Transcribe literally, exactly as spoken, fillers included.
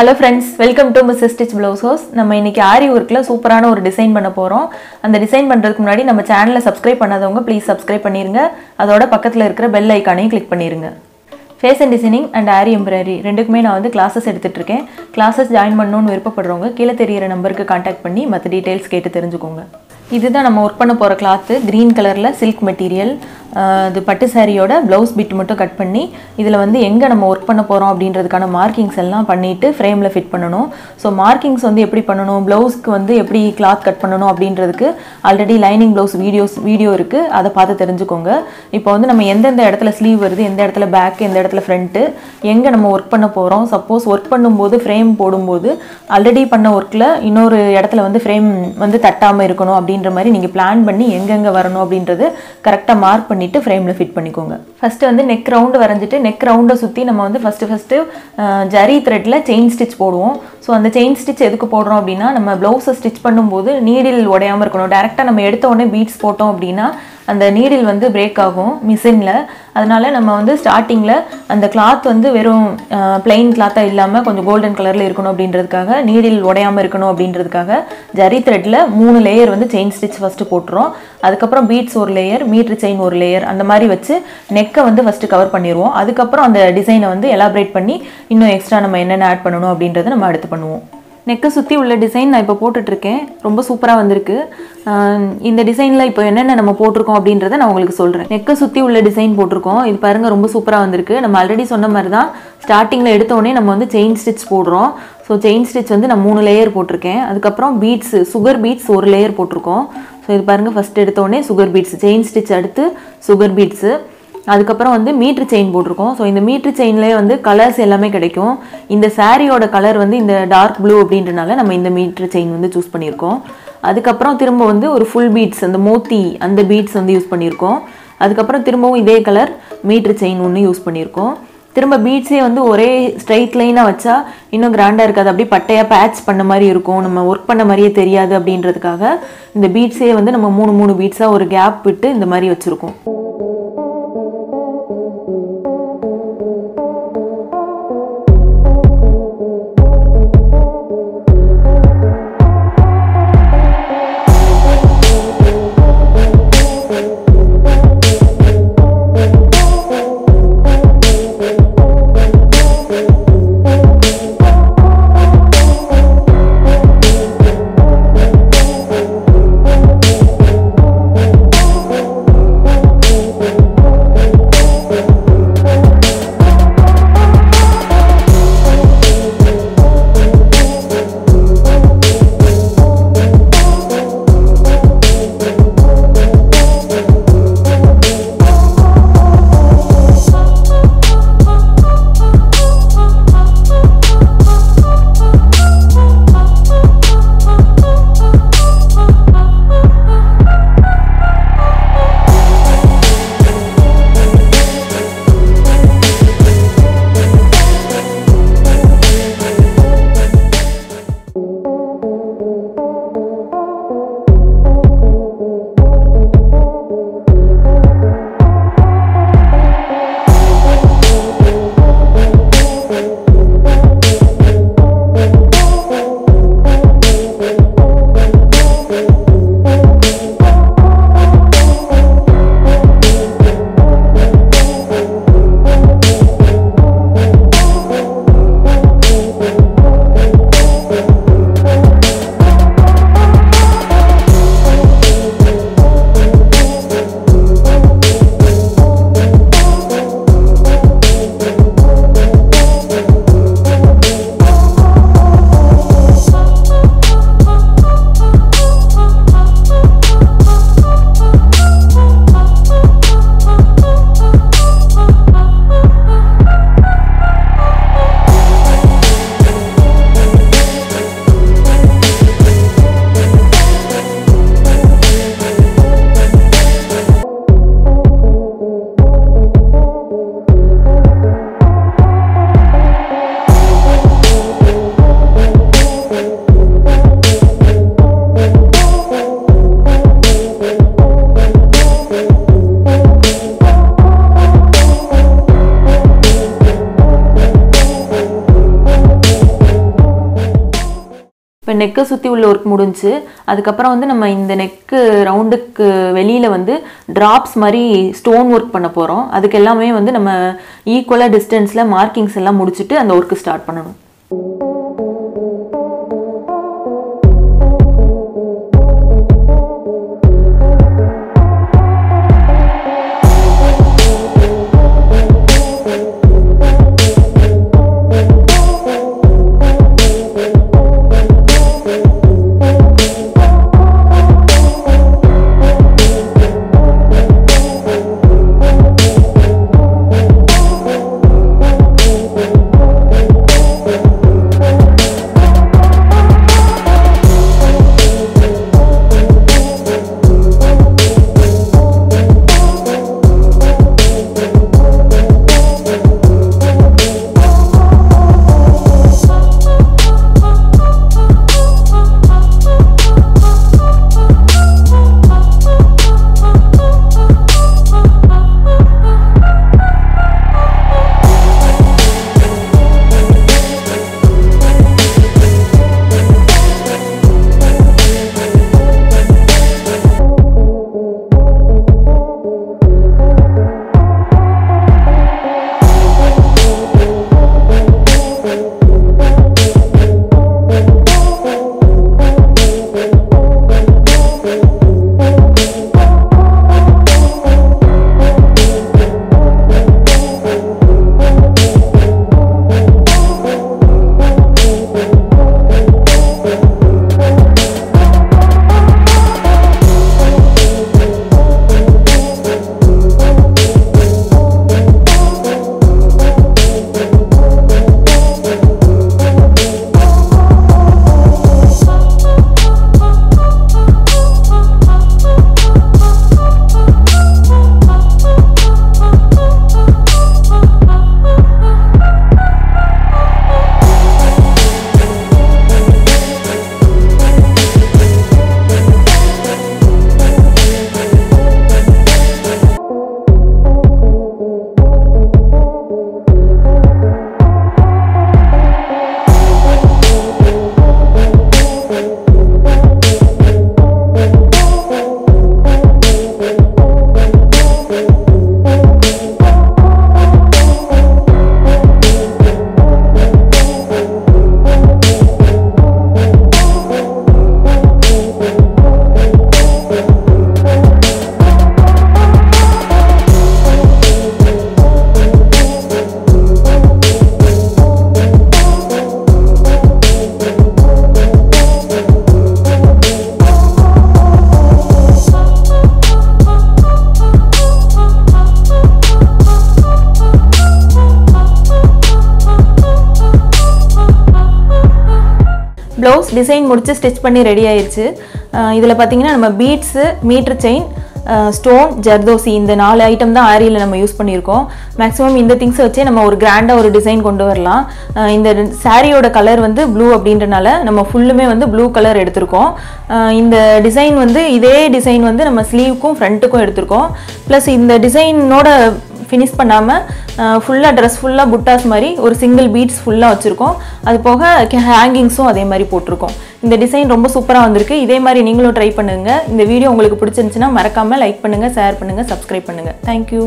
Hello friends, welcome to Missus Stitch Blouse House. நம்ம இன்னைக்கு ஆரி வர்க்ல சூப்பரான ஒரு டிசைன் பண்ண போறோம். அந்த டிசைன் பண்றதுக்கு முன்னாடி நம்ம சேனலை சப்ஸ்கிரைப் பண்ணாதவங்க ப்ளீஸ் சப்ஸ்கிரைப் பண்ணிருங்க. அதோட பக்கத்துல இருக்கிற பெல் ஐகானையும் கிளிக் பண்ணிருங்க. Face and Designing and Aari Embroidery ரெண்டுக்குமே நான் வந்து classes எடுத்துட்டு இருக்கேன். Classes join பண்ணனும்னு விருப்பப்படுறவங்க கீழ தெரியுற நம்பருக்கு கான்டாக்ட் பண்ணி மத்த டீடைல்ஸ் கேட்டு தெரிஞ்சுக்கோங்க. இதுதான் நம்ம வர்க் பண்ண போற cloth green கலர்ல silk material. இது பட்டு சாரியோட blouse bit மட்டும் கட் பண்ணி இதுல வந்து எங்க நம்ம work பண்ண போறோம் அப்படின்றதுக்கான மார்க்கிங்ஸ் எல்லாம் பண்ணிட்டு ஃப்ரேம்ல ஃபிட் பண்ணனும். சோ மார்க்கிங்ஸ் வந்து எப்படி பண்ணனும், blouseக்கு வந்து எப்படி cloth கட் பண்ணனும் அப்படின்றதுக்கு already lining blouse videos video இருக்கு. அத பார்த்து தெரிஞ்சுக்கோங்க. இப்போ வந்து நம்ம எந்தெந்த இடத்துல ஸ்லீவ் வருது, எந்த இடத்துல பேக், எந்த இடத்துல ஃப்ரண்ட், எங்க நம்ம work பண்ண போறோம். சப்போஸ் work பண்ணும்போது ஃப்ரேம் போடும்போது ஆல்ரெடி பண்ண workல இன்னொரு இடத்துல வந்து ஃப்ரேம் வந்து தட்டாம இருக்கணும் அப்படின்ற மாதிரி நீங்க பிளான் பண்ணி எங்கங்க வரணும் அப்படின்றது கரெக்ட்டா மார்க் பண்ணிட்டு ஃப்ரேம்ல ஃபிட் பண்ணிக்கோங்க. ஃபர்ஸ்ட் வந்து neck round வரைஞ்சிட்டு neck round சுத்தி நம்ம வந்து ஃபர்ஸ்ட் ஃபர்ஸ்ட் ஜரி threadல chain stitch போடுவோம். சோ அந்த chain stitch எதுக்கு போடுறோம் அப்படினா நம்ம blouse stitch பண்ணும்போது நீடில் உடையாம இருக்கணும். டைரக்டா நம்ம எடுத்த உடனே பீட்ஸ் போட்டோம் அப்படினா அந்த நீடில் வந்து பிரேக் ஆகும் மிஷின்ல. அதனால நம்ம வந்து ஸ்டார்டிங்ல அந்த cloth வந்து வெறும் plain cloth-ஆ இல்லாம கொஞ்சம் golden color-ல இருக்கணும் அப்படின்றதுக்காக நீடில் உடையாம இருக்கணும் அப்படின்றதுக்காக ஜரி threadல மூணு லேயர் வந்து chain stitch first போட்றோம். அதுக்கு அப்புறம் beads ஒரு லேயர், meter chain ஒரு லேயர் அந்த மாதிரி வச்சு neck-ஐ வந்து first கவர் பண்ணிடுவோம். அதுக்கு அப்புறம் அந்த டிசைனை வந்து எலாபரேட் பண்ணி இன்னும் எக்ஸ்ட்ரா நம்ம என்னென்ன ஆட் பண்ணனும் அப்படிங்கறதை நம்ம அடுத்து பண்ணுவோம். neck சுத்தி உள்ள டிசைன் நான் இப்ப போட்டுட்டு இருக்கேன். ரொம்ப சூப்பரா வந்திருக்கு. இந்த டிசைன்ல இப்போ என்னென்ன நம்ம போட்டுருக்கோம் அப்படிங்கறதை நான் உங்களுக்கு சொல்றேன். neck சுத்தி உள்ள டிசைன் போட்டுருக்கோம். இது பாருங்க ரொம்ப சூப்பரா வந்திருக்கு. நம்ம ஆல்ரெடி சொன்ன மாதிரி தான் ஸ்டார்டிங்ல எடுத்த உடனே நம்ம வந்து chain stitch போடுறோம். சோ chain stitch வந்து நான் மூணு லேயர் போட்டுருக்கேன். அதுக்கு அப்புறம் beads, sugar beads ஒரு லேயர் போட்டுருக்கோம். சோ இது பாருங்க ஃபர்ஸ்ட் எடுத்த உடனே sugar beads, chain stitch அடுத்து sugar beads. அதுக்கு அப்புறம் வந்து மீட்டர் செயின் போட்டுருக்கோம். சோ இந்த மீட்டர் செயின்லயே வந்து கலர்ஸ் எல்லாமே கிடைக்கும். இந்த சாரியோட கலர் வந்து இந்த டார்க் ப்ளூ அப்படின்றனால நம்ம இந்த மீட்டர் செயின் வந்து சூஸ் பண்ணியிருக்கோம். அதுக்கு அப்புறம் திரும்ப வந்து ஒரு ஃபுல் பீட்ஸ் அந்த மோத்தி அந்த பீட்ஸ் வந்து யூஸ் பண்ணியிருக்கோம். அதுக்கு அப்புறம் திரும்பவும் இதே கலர் மீட்டர் செயின் ஒன்னு யூஸ் பண்ணியிருக்கோம். திரும்ப பீட்ஸே வந்து ஒரே ஸ்ட்ரைட் லைனா வச்சா இன்னும் கிராண்டா இருக்காது. அப்படியே பட்டையா பேட்ச் பண்ண மாதிரி இருக்கும். நம்ம வர்க் பண்ண மாதிரியே தெரியாது அப்படின்றதுக்காக இந்த பீட்ஸே வந்து நம்ம மூணு மூணு பீட்ஸா ஒரு கேப் விட்டு இந்த மாதிரி வச்சிருக்கோம். இப்போ நெக்க சுத்தி உள்ள வர்க் முடிஞ்சு அதுக்கு அப்புறம் வந்து நம்ம இந்த நெக் ரவுண்டுக்கு வெளியில வந்து டிராப்ஸ் மாதிரி ஸ்டோன் வர்க் பண்ண போறோம். அதுக்கு எல்லாமே வந்து நம்ம ஈக்குவலா டிஸ்டன்ஸ்ல மார்க்கிங்ஸ் எல்லாம் முடிச்சிட்டு அந்த வர்க் ஸ்டார்ட் பண்ணனும். Blouse design முடிச்சு ஸ்டிட்ச் பண்ணி ரெடி ஆயிருச்சு. இதுல பாத்தீங்கன்னா நம்ம beads, meter chain, stone, zardozi இந்த நாலு ஐட்டம் தான் ஆரியில நம்ம யூஸ் பண்ணியிருக்கோம். மேக்ஸிமம் இந்த திங்ஸ் வச்சே நம்ம ஒரு கிராண்டா ஒரு டிசைன் கொண்டு வரலாம். இந்த சாரியோட கலர் வந்து ப்ளூ அப்படின்றனால நம்ம ஃபுல்லுமே வந்து ப்ளூ கலர் எடுத்திருக்கோம். இந்த டிசைன் வந்து இதே டிசைன் வந்து நம்ம ஸ்லீவுக்கும் ஃப்ரண்ட்டுக்கும் எடுத்திருக்கோம். பிளஸ் இந்த டிசைனோட finish பண்ணாம ஃபுல்லா dress ஃபுல்லா புட்டாஸ் மாதிரி ஒரு சிங்கிள் பீட்ஸ் ஃபுல்லா வச்சிருக்கோம். அது போக ஹேங்கிங்ஸும் அதே மாதிரி போட்டிருக்கோம். இந்த டிசைன் ரொம்ப சூப்பரா வந்திருக்கு. இதே மாதிரி நீங்களும் ட்ரை பண்ணுங்க. இந்த வீடியோ உங்களுக்கு பிடிச்சிருந்துச்சுன்னா மறக்காம லைக் பண்ணுங்க, ஷேர் பண்ணுங்க, சப்ஸ்கிரைப் பண்ணுங்க. Thank you.